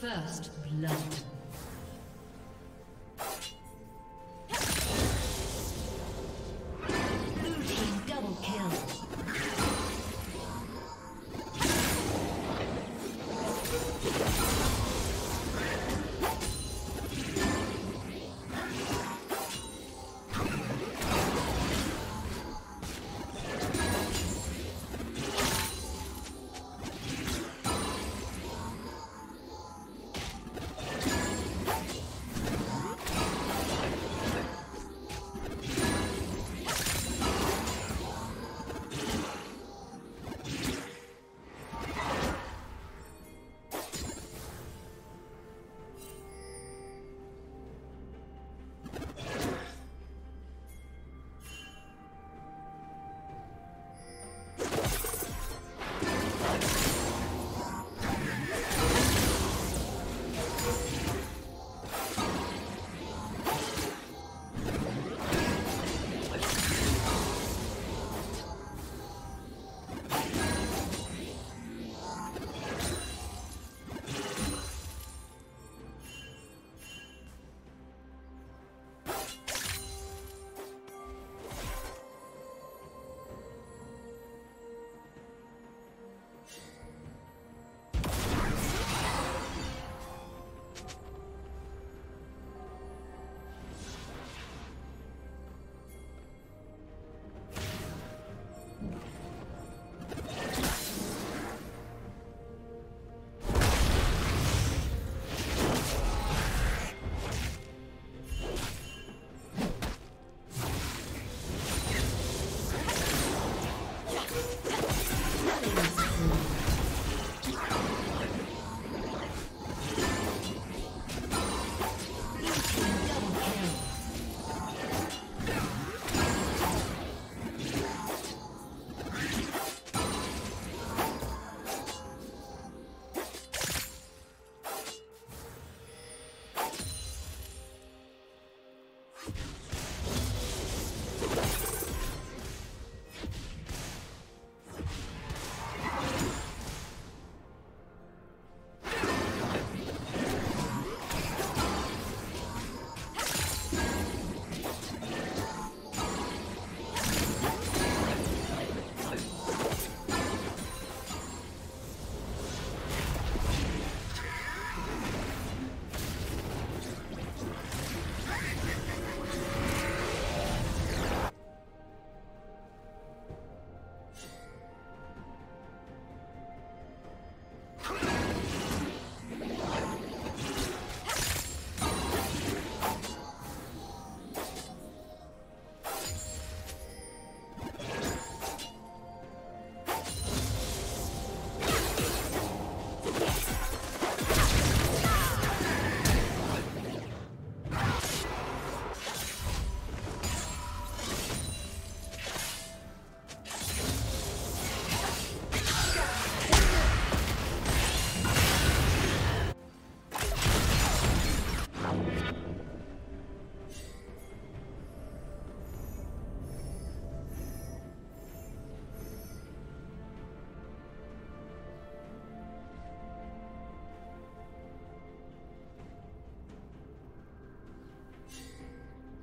First blood.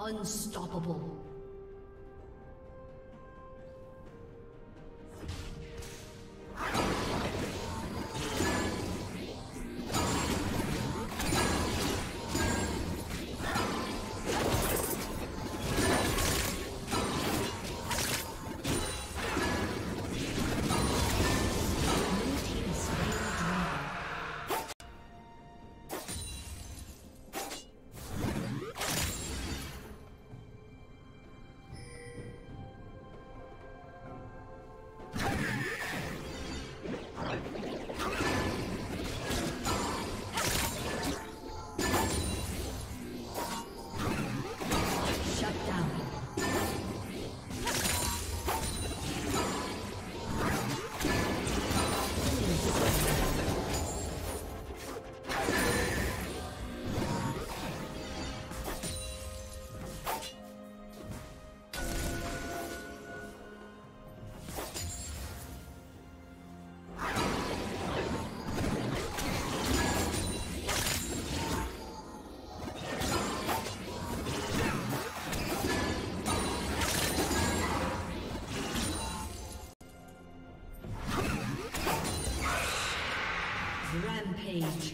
Unstoppable. Rampage.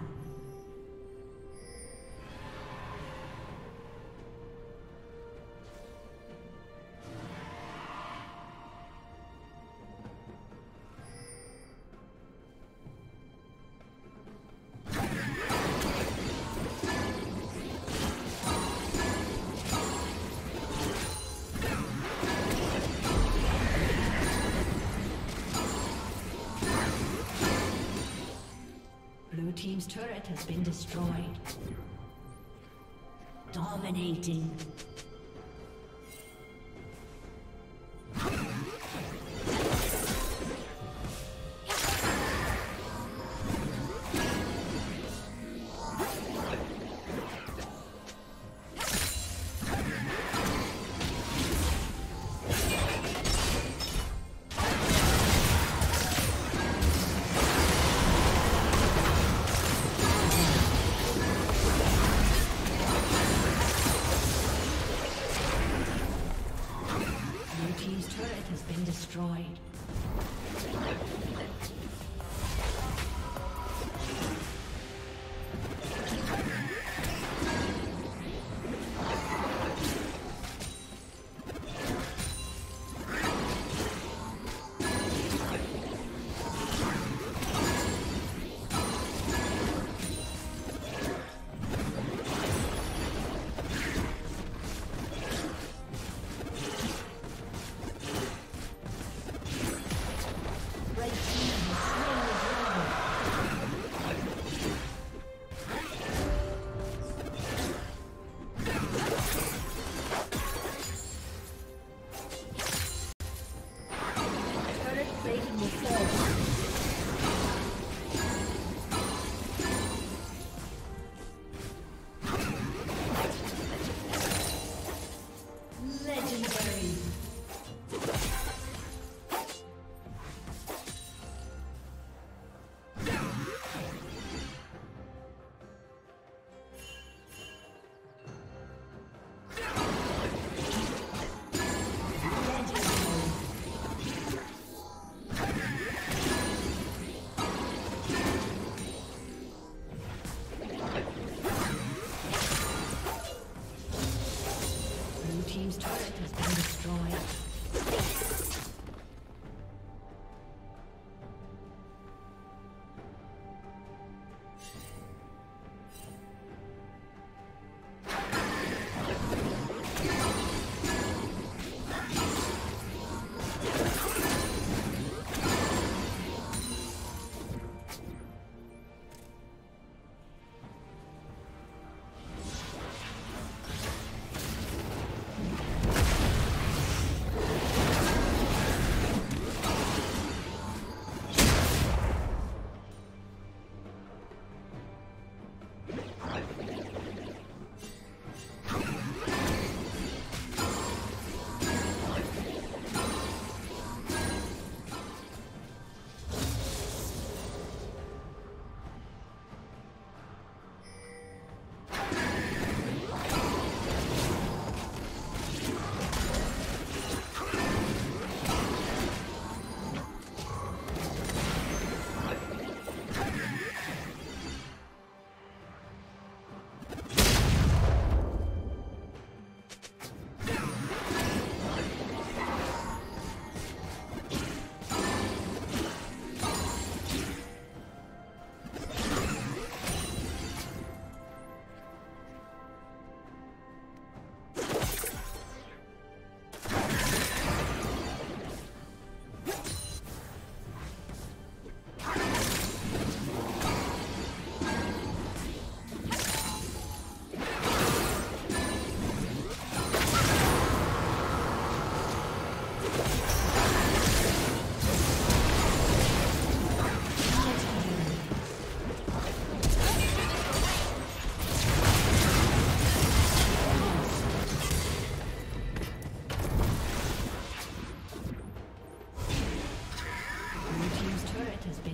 Team's turret has been destroyed. Dominating. team's turret has been destroyed.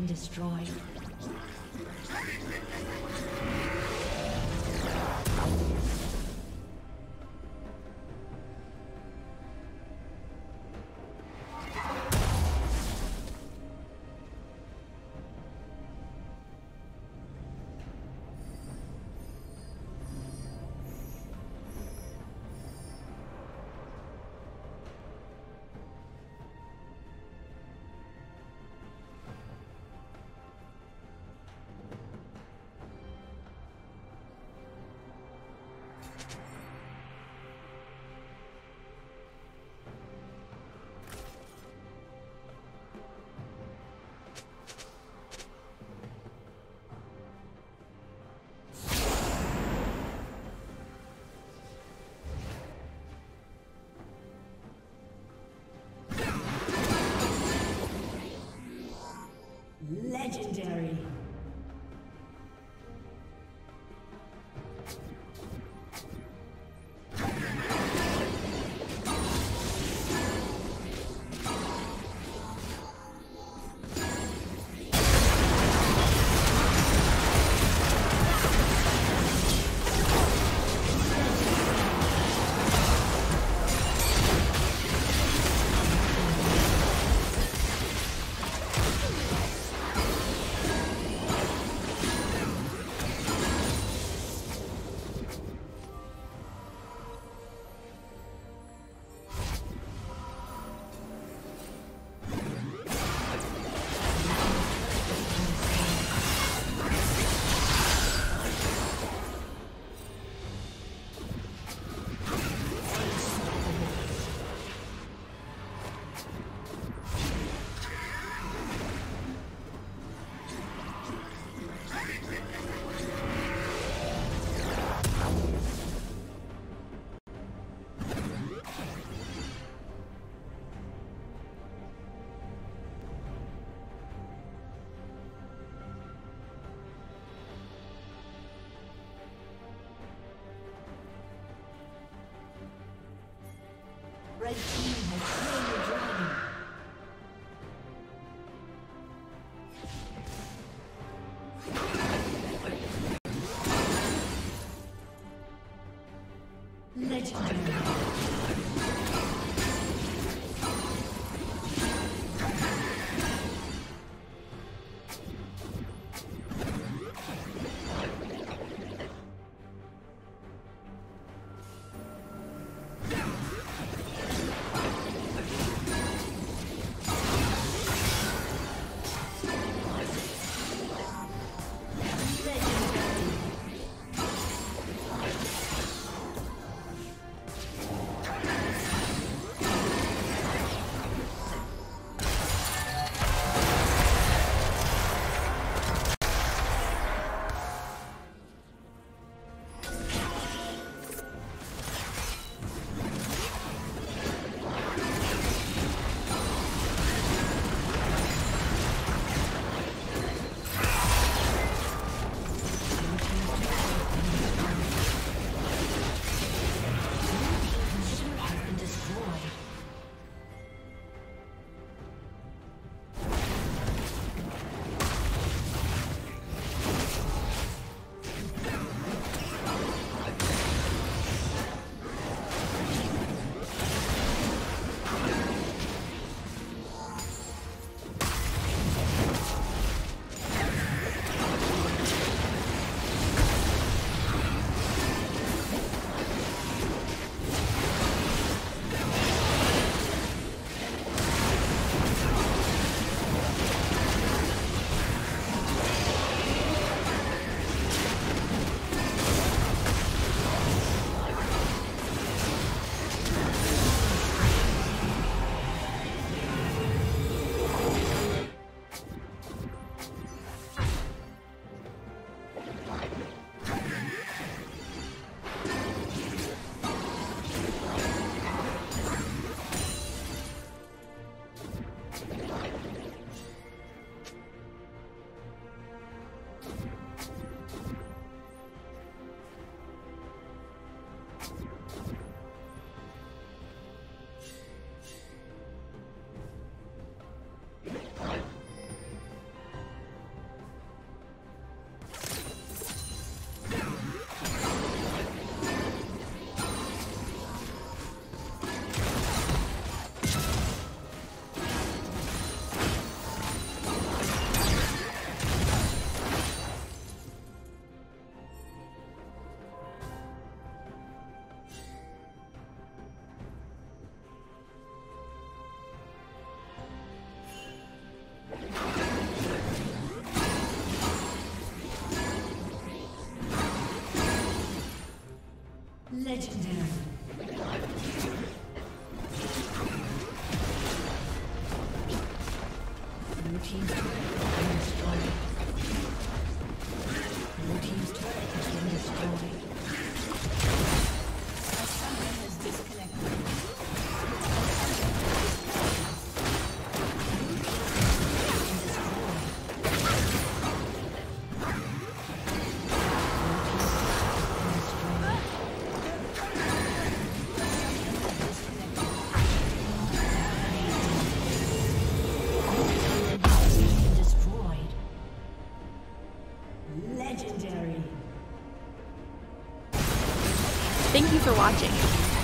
Destroyed. Thank you for watching.